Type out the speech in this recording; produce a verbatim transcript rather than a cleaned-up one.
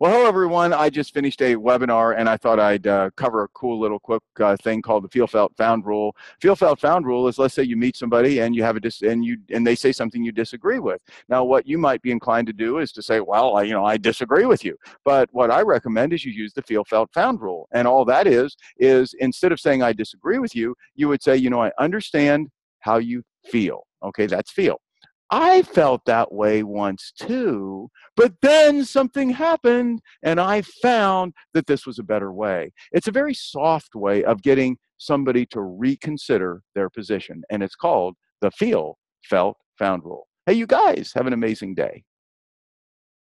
Well, hello, everyone. I just finished a webinar, and I thought I'd uh, cover a cool little quick uh, thing called the Feel, Felt, Found rule. Feel, Felt, Found rule is, let's say you meet somebody and you have a dis and you and they say something you disagree with. Now, what you might be inclined to do is to say, well, I, you know, I disagree with you. But what I recommend is you use the Feel, Felt, Found rule. And all that is, is instead of saying I disagree with you, you would say, you know, I understand how you feel. Okay, that's feel. I felt that way once too, but then something happened and I found that this was a better way. It's a very soft way of getting somebody to reconsider their position, and it's called the Feel, Felt, Found rule. Hey, you guys, have an amazing day.